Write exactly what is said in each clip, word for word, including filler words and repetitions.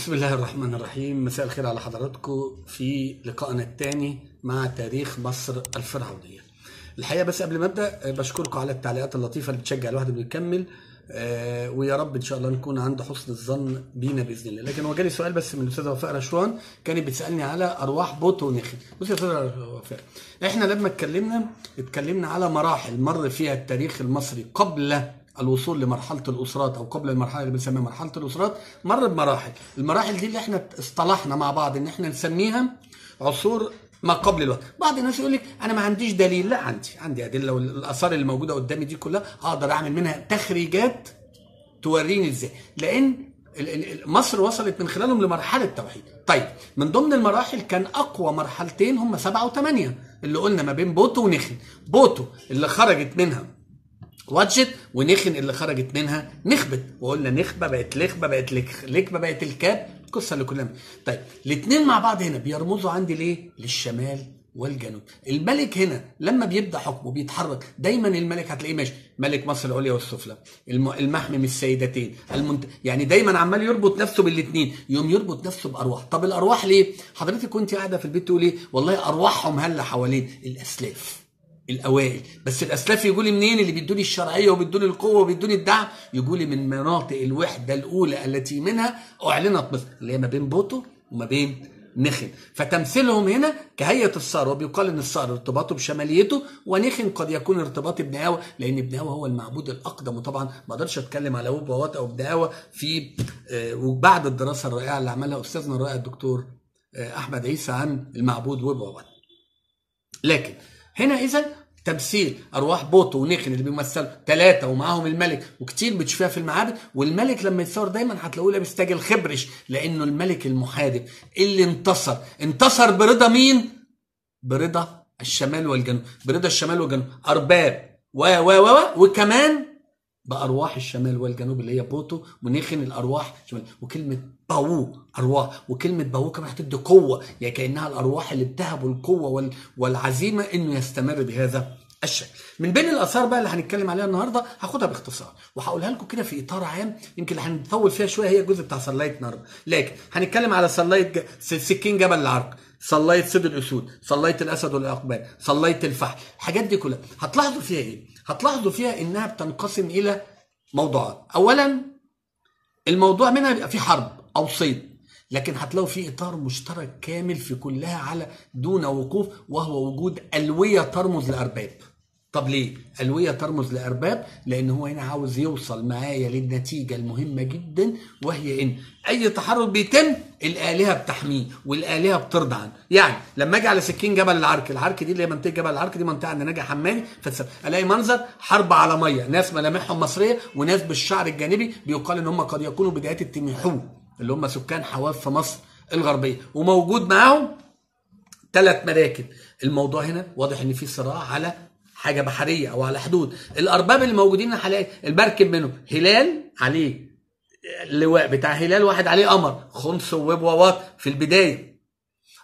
بسم الله الرحمن الرحيم. مساء الخير على حضراتكم في لقائنا الثاني مع تاريخ مصر الفرعونيه. الحقيقه بس قبل ما ابدا بشكركم على التعليقات اللطيفه اللي بتشجع الواحد انه يكمل، آه ويا رب ان شاء الله نكون عند حسن الظن بينا باذن الله. لكن هو جالي سؤال بس من الاستاذه وفاء رشوان، كانت بتسالني على ارواح بوتو ونخن. بصي يا استاذه وفاء، احنا لما اتكلمنا اتكلمنا على مراحل مر فيها التاريخ المصري قبل الوصول لمرحله الاسرات، او قبل المرحله اللي بنسميها مرحله الاسرات. مر بمراحل، المراحل دي اللي احنا اصطلحنا مع بعض ان احنا نسميها عصور ما قبل الوقت. بعض الناس يقول لك انا ما عنديش دليل، لا عندي عندي ادله، والاثار اللي موجوده قدامي دي كلها هقدر اعمل منها تخريجات توريني ازاي، لان مصر وصلت من خلالهم لمرحله توحيد. طيب من ضمن المراحل كان اقوى مرحلتين هم سبعه وثمانيه اللي قلنا ما بين بوتو ونخن، بوتو اللي خرجت منها واتشت، ونخن اللي خرجت منها نخبت، وقلنا نخبه بقت لخبه بقت لكبه بقت الكاب، القصه اللي كلها. طيب الاثنين مع بعض هنا بيرمزوا عندي ليه؟ للشمال والجنوب. الملك هنا لما بيبدا حكمه بيتحرك دايما، الملك هتلاقيه ماشي، ملك مصر العليا والسفلى، المحمم السيدتين، المنت... يعني دايما عمال يربط نفسه بالاثنين، يوم يربط نفسه بارواح. طب الارواح ليه؟ حضرتك كنت قاعده في البيت تقول ايه؟ والله ارواحهم هلا حوالين الاسلاف الاوائل، بس الاسلاف يجوا لي منين؟ اللي بيدوني الشرعيه وبيدوني القوه وبيدوني الدعم، يجوا لي من مناطق الوحده الاولى التي منها اعلنت مصر، اللي هي ما بين بوتو وما بين نخن. فتمثيلهم هنا كهيئه الصقر، وبيقال ان الصقر ارتباطه بشماليته، ونخن قد يكون ارتباط بنهاوة، لان بنهاوة هو المعبود الاقدم، وطبعا ما اقدرش اتكلم على وبوات او بنهاوة في آه وبعد الدراسه الرائعه اللي عملها استاذنا الرائع الدكتور آه احمد عيسى عن المعبود وبوات. لكن هنا اذا تمثيل ارواح بوتو ونخن اللي بيمثلوا ثلاثه ومعاهم الملك، وكتير بتشوفها في المعابد. والملك لما يتصور دايما هتلاقوه لابس تاج الخبرش، لانه الملك المحارب اللي انتصر، انتصر برضا مين؟ برضا الشمال والجنوب، برضا الشمال والجنوب، ارباب و و و وكمان بارواح الشمال والجنوب اللي هي بوتو ونخن، الارواح الشمال. وكلمه باو ارواح، وكلمه باو كمان هتدي قوه، يعني كانها الارواح اللي بتهبوا القوه والعزيمه انه يستمر بهذا الشكل. من بين الاثار بقى اللي هنتكلم عليها النهارده هاخدها باختصار، وهقولها لكم كده في اطار عام، يمكن اللي هنطول فيها شويه هي الجزء بتاع صلايه النهارده، لكن هنتكلم على صلايه ج... سكين جبل العرق، صلايه صيد الاسود، صلايه الاسد والعقبان، صلايه الفحل، الحاجات دي كلها هتلاحظوا فيها ايه؟ هتلاحظوا فيها انها بتنقسم الى موضوعات. اولا الموضوع منها بيبقى فيه حرب او صيد، لكن هتلاقوا في اطار مشترك كامل في كلها على دون وقوف، وهو وجود الويه ترمز لارباب. طب ليه؟ الويه ترمز لارباب، لان هو هنا عاوز يوصل معايا للنتيجه المهمه جدا، وهي ان اي تحرك بيتم الالهه بتحميه والالهه بترضى عنه. يعني لما اجي على سكين جبل العرق، العرق دي اللي هي منطقه جبل العرق، دي منطقه عند ناجي حمادي، فالاقي منظر حرب على ميه، ناس ملامحهم مصريه وناس بالشعر الجانبي، بيقال ان هم قد يكونوا بدايات التميحو اللي هم سكان حواف في مصر الغربيه، وموجود معاهم ثلاث مراكب. الموضوع هنا واضح ان في صراع على حاجه بحريه او على حدود. الارباب اللي موجودين هلاقي المركب منهم هلال عليه اللواء بتاع هلال، واحد عليه قمر، خنس وبوات في البدايه.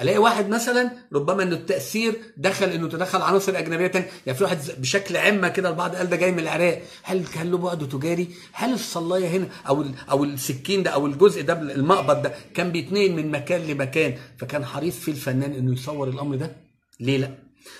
الاقي واحد مثلا ربما انه التاثير دخل انه تدخل عناصر اجنبيه ثانيه، يعني في واحد بشكل عامه كده البعض قال ده جاي من العراق، هل هل له بعد تجاري؟ هل الصلايه هنا او او السكين ده او الجزء ده المقبض ده كان بيتنقل من مكان لمكان، فكان حريص فيه الفنان انه يصور الامر ده؟ ليه لا؟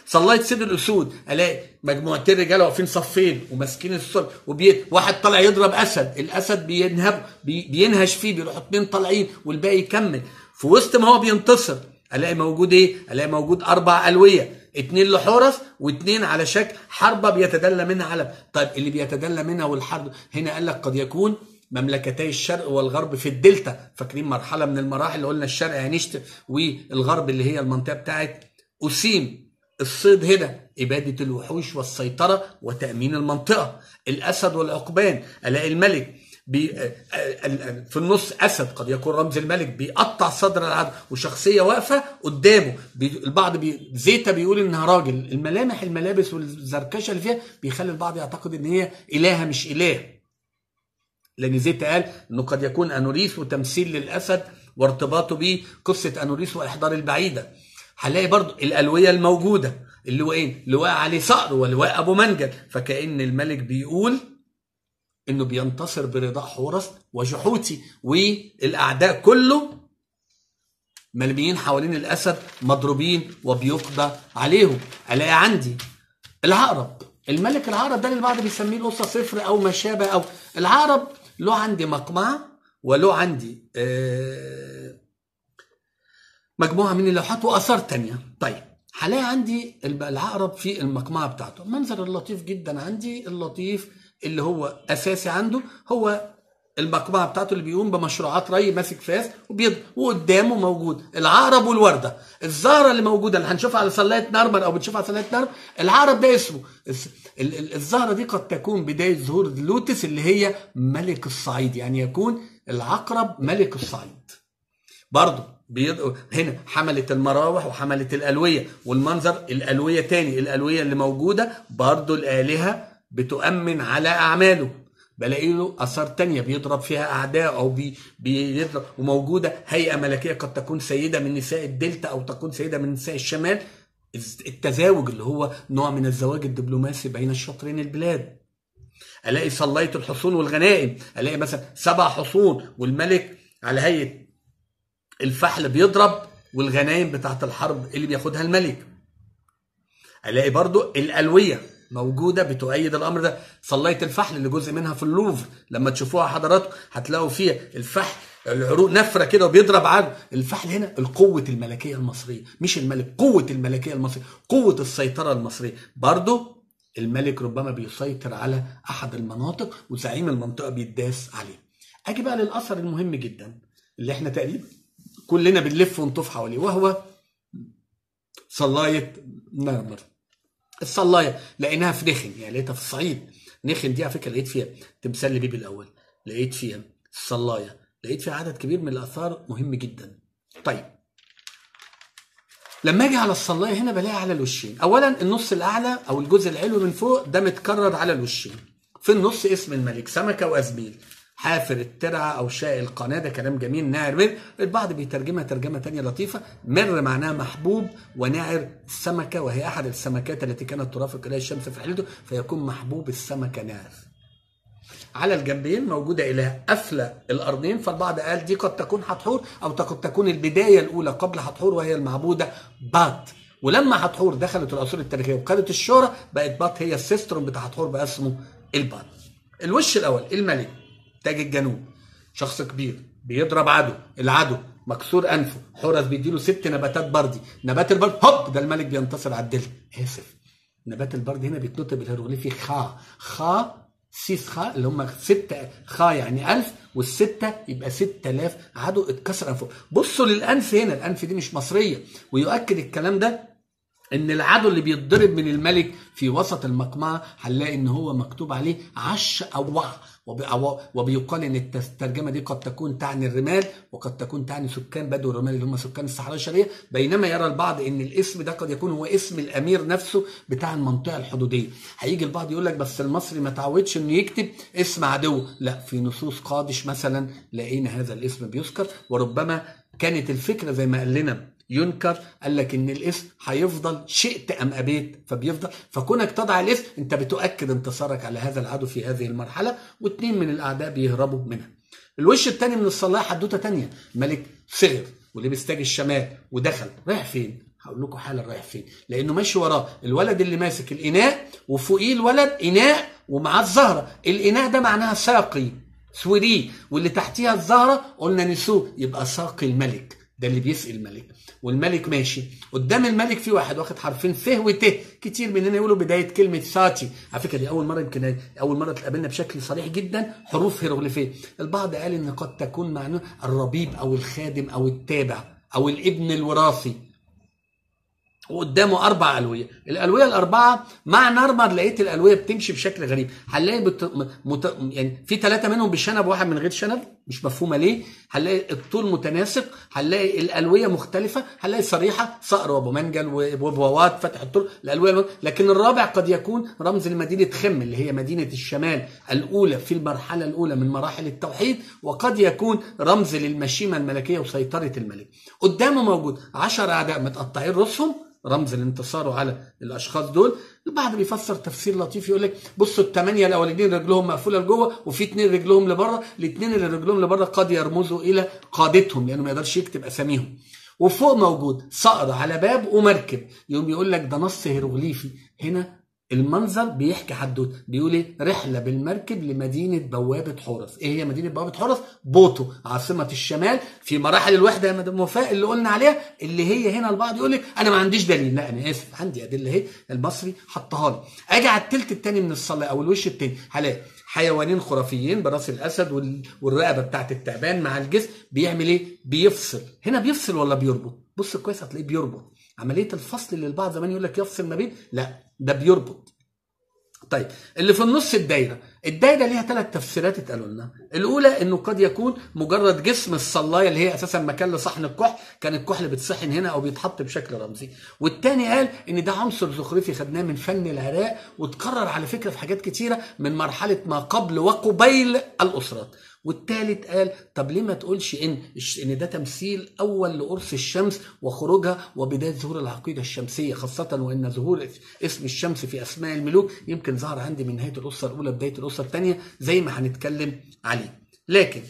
صلايه سيد الاسود الاقي مجموعتين رجاله واقفين صفين وماسكين الصلب، وبي واحد طالع يضرب اسد، الاسد بينهب بي... بينهش فيه، بيروحوا اثنين طالعين والباقي يكمل. في وسط ما هو بينتصر الاقي موجود ايه؟ الاقي موجود اربع الويه، اثنين لحورس واثنين على شكل حربه بيتدلى منها علم. طيب اللي بيتدلى منها والحرب هنا قال لك قد يكون مملكتي الشرق والغرب في الدلتا، فاكرين مرحله من المراحل اللي قلنا الشرق هنشت والغرب اللي هي المنطقه بتاعت اسيم. الصيد هنا اباده الوحوش والسيطره وتامين المنطقه. الاسد والعقبان الاقي الملك بي... في النص اسد قد يكون رمز الملك بيقطع صدر العدو، وشخصيه واقفه قدامه، بي... البعض بي... زيتا بيقول انها راجل. الملامح الملابس والزركشه اللي فيها بيخلي البعض يعتقد ان هي الهه مش اله، لان زيتا قال انه قد يكون انوريس، وتمثيل للاسد وارتباطه بيه قصه انوريس واحضار البعيده. هنلاقي برضو الالويه الموجوده، اللواءين، لواء عليه صقر ولواء ابو منجل، فكأن الملك بيقول انه بينتصر برضاء حورس وجحوتي، والاعداء كله ملميين حوالين الاسد مضروبين وبيقضى عليهم. الاقي عندي العقرب، الملك العقرب ده اللي البعض بيسميه الاسره صفر او ما شابه، او العقرب له عندي مقمعه وله عندي آه مجموعه من اللوحات واثار ثانيه. طيب هلاقي عندي العقرب في المقمعه بتاعته، المنظر اللطيف جدا عندي، اللطيف اللي هو اساسي عنده هو المقمعه بتاعته اللي بيقوم بمشروعات ري، ماسك فاس وبيض، وقدامه موجود العقرب والورده، الزهره اللي موجوده اللي هنشوفها على سلايه نعرمر او بنشوفها على سلايه نعرمر، العقرب ده اسمه الزهره دي قد تكون بدايه ظهور اللوتس اللي هي ملك الصعيد، يعني يكون العقرب ملك الصعيد. برضه بيض... هنا حملة المراوح وحملة الألوية، والمنظر الألوية تاني، الألوية اللي موجودة برضو الآلهة بتؤمن على أعماله، بلاقي له آثار تانية بيضرب فيها أعداء أو بي... بيضرب، وموجودة هيئة ملكية قد تكون سيدة من نساء الدلتا أو تكون سيدة من نساء الشمال، التزاوج اللي هو نوع من الزواج الدبلوماسي بين الشطرين البلاد. ألاقي صليت الحصون والغنائم، ألاقي مثلا سبع حصون والملك على هيئة الفحل بيضرب، والغنايم بتاعت الحرب اللي بياخدها الملك. الاقي برضو الالويه موجوده بتؤيد الامر ده، صلايه الفحل اللي جزء منها في اللوفر، لما تشوفوها حضراتكم هتلاقوا فيها الفحل العروق نفره كده وبيضرب عنه الفحل. هنا القوه الملكيه المصريه، مش الملك، قوه الملكيه المصريه، قوه السيطره المصريه. برضو الملك ربما بيسيطر على احد المناطق وزعيم المنطقه بيداس عليه. اجي بقى للاثر المهم جدا اللي احنا تقريبا كلنا بنلف ونطوف حواليه، وهو صلايه نعرمر. الصلايه لقيناها في نخن، يعني لقيتها في الصعيد. نخن دي على فكره لقيت فيها تمثال لبيبي الاول، لقيت فيها الصلايه، لقيت فيها عدد كبير من الاثار مهم جدا. طيب لما اجي على الصلايه هنا بلاقي على الوشين، اولا النص الاعلى او الجزء العلوي من فوق ده متكرر على الوشين، في النص اسم الملك، سمكه وازميل، حافر الترعه او شاء القناه، ده كلام جميل. نعر، البعض بيترجمها ترجمه ثانيه لطيفه، مر معناها محبوب، ونعر السمكه وهي احد السمكات التي كانت ترافق اليها الشمس في رحلته، فيكون محبوب السمكه نعر. على الجنبين موجوده اله قفله القرنين، فالبعض قال دي قد تكون حتحور او قد تكون البدايه الاولى قبل حتحور، وهي المعبوده بات. ولما حتحور دخلت العصور التاريخيه وخدت الشهره بقت بات هي السيسترون بتاع حتحور، بقى اسمه البات. الوش الاول الملك تاج الجنوب، شخص كبير بيضرب عدو، العدو مكسور انفه، حورس بيديله ست نباتات بردي، نبات البرد هوب ده الملك بينتصر على الدلتا. اسف، نبات البرد هنا بيتنطق بالهيروغليفي خا، خا سيس خا، اللي هم ستة خا يعني ألف، والستة يبقى ستة آلاف عدو اتكسر انفه. بصوا للأنف هنا، الأنف دي مش مصرية، ويؤكد الكلام ده ان العدو اللي بيتضرب من الملك في وسط المقمعه هنلاقي ان هو مكتوب عليه عش او وع، وبيقال ان الترجمه دي قد تكون تعني الرمال، وقد تكون تعني سكان بدو الرمال اللي هم سكان الصحراء الشرقيه، بينما يرى البعض ان الاسم ده قد يكون هو اسم الامير نفسه بتاع المنطقه الحدوديه. هيجي البعض يقول لك بس المصري ما تعودش انه يكتب اسم عدو، لا، في نصوص قادش مثلا لقينا هذا الاسم بيذكر، وربما كانت الفكره زي ما قال لنا ينكر، قال لك ان الاسم هيفضل شئت ام ابيت، فبيفضل، فكونك تضع الاسم انت بتؤكد انتصارك على هذا العدو في هذه المرحله، واثنين من الاعداء بيهربوا منها. الوش الثاني من الصلايه حدوته ثانيه، ملك صغر ولبس تاج الشمال ودخل، رايح فين؟ هقول لكم حالا رايح فين، لانه ماشي وراه الولد اللي ماسك الاناء، وفوقيه الولد اناء ومعاه الزهره، الاناء ده معناها ساقي سوري، واللي تحتيها الزهره قلنا نسوه، يبقى ساقي الملك، ده اللي بيسقي الملك. والملك ماشي قدام الملك، في واحد واخد حرفين ف وت، كتير مننا يقولوا بدايه كلمه ساتي، على فكره دي اول مره، يمكن اول مره اتقابلنا بشكل صريح جدا حروف هيروغليفيه. البعض قال ان قد تكون معناه الربيب او الخادم او التابع او الابن الوراثي، وقدامه اربع الويه، الالويه الاربعه مع نعرمر لقيت الالويه بتمشي بشكل غريب، هنلاقي بت... مت... يعني في ثلاثه منهم بشنب وواحد من غير شنب، مش مفهومه ليه، هنلاقي الطول متناسق، هنلاقي الالويه مختلفه، هنلاقي صريحه صقر وابو منجل وبوات فتح الطول الالويه، لكن الرابع قد يكون رمز لمدينه خم اللي هي مدينه الشمال الاولى في المرحله الاولى من مراحل التوحيد، وقد يكون رمز للمشيمه الملكيه وسيطره الملك. قدامه موجود عشرة اعداء متقطعين رؤوسهم، رمز لانتصاره على الاشخاص دول، البعض بيفسر تفسير لطيف يقول لك بصوا الثمانيه الاولانيين رجلهم مقفوله لجوه وفي اثنين رجلهم لبره، الاثنين اللي رجلهم لبره قد يرمزوا الى قادتهم لانه ما يقدرش يكتب اساميهم. وفوق موجود صقر على باب ومركب، يقوم يقول لك ده نص هيروغليفي. هنا المنظر بيحكي حدوته، بيقول ايه؟ رحله بالمركب لمدينه بوابه حورس. ايه هي مدينه بوابه حورس؟ بوتو عاصمه الشمال في مراحل الوحده يا مدام وفاء اللي قلنا عليها، اللي هي هنا البعض يقول لك انا ما عنديش دليل، لا انا اسف عندي ادله اهي المصري حطها لي. اجي على الثلث الثاني من الصلاه او الوش الثاني هلاقي حيوانين خرافيين براس الاسد والرقبه بتاعت التعبان مع الجسم، بيعمل ايه؟ بيفصل. هنا بيفصل ولا بيربط؟ بص كويس هتلاقيه بيربط. عمليه الفصل اللي البعض زمان يقول لك يفصل ما بين، لا ده بيربط. طيب اللي في النص الدايره، الدايره ليها ثلاث تفسيرات اتقالوا لنا. الاولى انه قد يكون مجرد جسم الصلايه اللي هي اساسا مكان لصحن الكحل، كان الكحل بيتصحن هنا او بيتحط بشكل رمزي. والثاني قال ان ده عنصر زخرفي خدناه من فن العراق، واتكرر على فكره في حاجات كتيره من مرحله ما قبل وقبيل الاسرات. والثالث قال طب ليه ما تقولش ان ان ده تمثيل اول لقرص الشمس وخروجها وبدايه ظهور العقيده الشمسيه، خاصه وان ظهور اسم الشمس في اسماء الملوك يمكن ظهر عندي من نهايه الاسره الاولى بدايه الاسره الثانيه زي ما هنتكلم عليه. لكن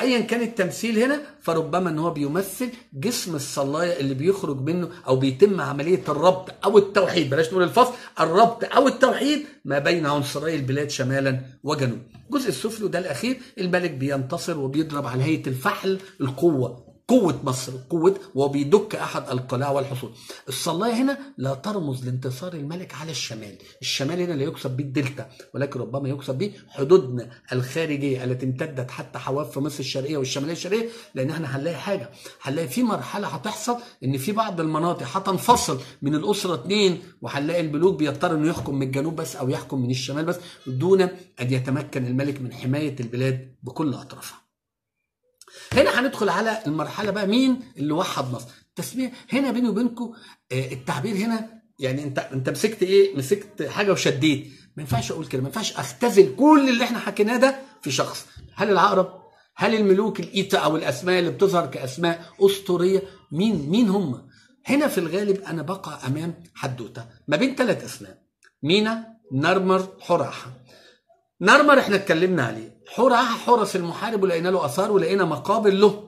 ايا كان التمثيل هنا فربما ان هو بيمثل جسم الصلايه اللي بيخرج منه او بيتم عمليه الربط او التوحيد، بلاش نقول الفصل، الربط او التوحيد ما بين عنصري البلاد شمالا وجنوب. الجزء السفلي وده الاخير، الملك بينتصر وبيضرب على هيئه الفحل القوه، قوه مصر، قوه، وبيدك احد القلاع والحصون. الصلايه هنا لا ترمز لانتصار الملك على الشمال، الشمال هنا لا يكسب به الدلتا، ولكن ربما يكسب به حدودنا الخارجيه التي امتدت حتى حواف مصر الشرقيه والشماليه الشرقيه، لان احنا هنلاقي حاجه، هنلاقي في مرحله هتحصل ان في بعض المناطق هتنفصل من الاسره اثنين، وهنلاقي الملوك بيضطر انه يحكم من الجنوب بس او يحكم من الشمال بس، دون ان يتمكن الملك من حمايه البلاد بكل اطرافها. هنا هندخل على المرحله بقى، مين اللي وحد مصر؟ التسميه هنا بيني وبينكم التعبير هنا يعني انت انت مسكت ايه؟ مسكت حاجه وشديت، ما ينفعش اقول كده، ما ينفعش اختزل كل اللي احنا حكيناه ده في شخص. هل العقرب؟ هل الملوك الايتا او الاسماء اللي بتظهر كاسماء اسطوريه؟ مين مين هم؟ هنا في الغالب انا بقع امام حدوته ما بين ثلاث اسماء، مينا، نعرمر، حور عحا. نعرمر احنا اتكلمنا عليه، حور عحا حورس المحارب ولقينا له اثار ولقينا مقابر له.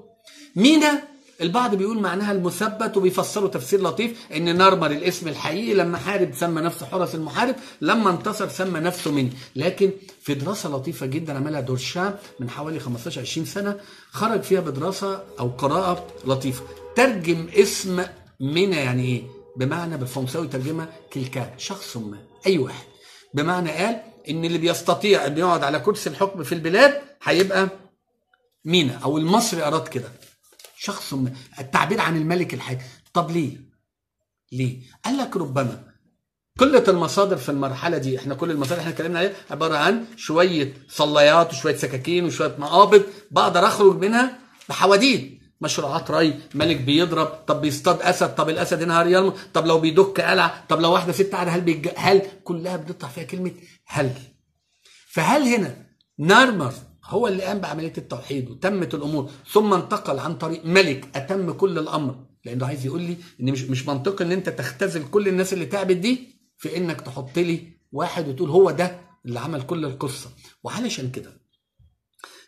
مينا البعض بيقول معناها المثبت وبيفسروا تفسير لطيف ان نعرمر الاسم الحقيقي، لما حارب سمى نفسه حورس المحارب، لما انتصر سمى نفسه مينا. لكن في دراسه لطيفه جدا عملها دورشام من حوالي خمستاشر عشرين سنه، خرج فيها بدراسه او قراءه لطيفه، ترجم اسم مينا يعني ايه؟ بمعنى بالفرنساوي ترجمه كلكاب، شخص ما، اي واحد. بمعنى قال ان اللي بيستطيع ان يقعد على كرسي الحكم في البلاد هيبقى مينا، او المصري اراد كده شخص ما، التعبير عن الملك الحاكم. طب ليه؟ ليه؟ قال لك ربما قله المصادر في المرحله دي، احنا كل المصادر اللي احنا اتكلمنا عليها عباره عن شويه صلايات وشويه سكاكين وشويه مقابض بقدر اخرج منها بحواديت، مشروعات ري، ملك بيضرب، طب بيصطاد اسد، طب الاسد نهار يرمي، طب لو بيدك قلعه، طب لو واحده ست قاعده هل بيج... هل كلها بتطلع فيها كلمه هل. فهل هنا نعرمر هو اللي قام بعمليه التوحيد وتمت الامور، ثم انتقل عن طريق ملك اتم كل الامر، لانه عايز يقول لي ان مش مش منطقي ان انت تختزل كل الناس اللي تعبت دي في انك تحط لي واحد وتقول هو ده اللي عمل كل القصه. وعلشان كده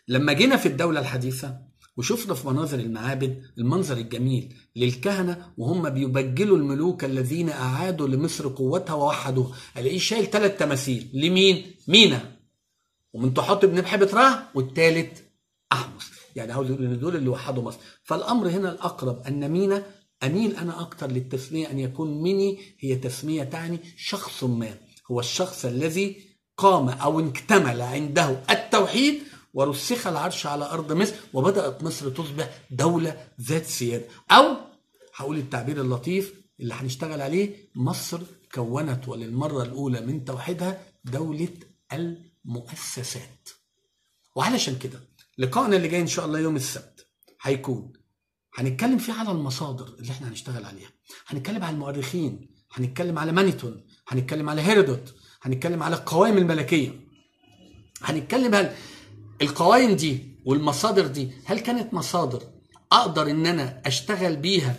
لما جينا في الدوله الحديثه وشفنا في مناظر المعابد المنظر الجميل للكهنه وهم بيبجلوا الملوك الذين اعادوا لمصر قوتها ووحدوها، الاقيه شايل ثلاث تماثيل لمين؟ مينا، ومن تحط بن بحبة راه، والثالث احمس، يعني عاوز يقول ان دول اللي وحدوا مصر. فالامر هنا الاقرب ان مينا، اميل انا اكتر للتسميه ان يكون ميني هي تسميه تعني شخص ما، هو الشخص الذي قام او اكتمل عنده التوحيد ورسخ العرش على أرض مصر وبدأت مصر تصبح دولة ذات سيادة، أو هقول التعبير اللطيف اللي هنشتغل عليه، مصر كونت وللمرة الأولى من توحيدها دولة المؤسسات. وعلشان كده لقائنا اللي جاي إن شاء الله يوم السبت هيكون هنتكلم فيه على المصادر اللي احنا هنشتغل عليها، هنتكلم على المؤرخين، هنتكلم على مانيتون، هنتكلم على هيرودوت، هنتكلم على القوائم الملكية، هنتكلم هل القوائم دي والمصادر دي هل كانت مصادر اقدر ان انا اشتغل بيها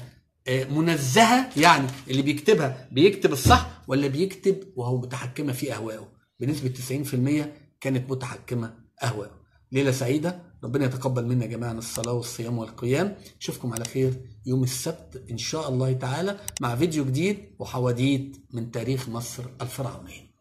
منزهه، يعني اللي بيكتبها بيكتب الصح ولا بيكتب وهو متحكمه في اهوائه. بنسبه تسعين في المية كانت متحكمه اهوائه. ليله سعيده، ربنا يتقبل منا جميعا الصلاه والصيام والقيام. اشوفكم على خير يوم السبت ان شاء الله تعالى مع فيديو جديد وحواديت من تاريخ مصر الفرعونيه.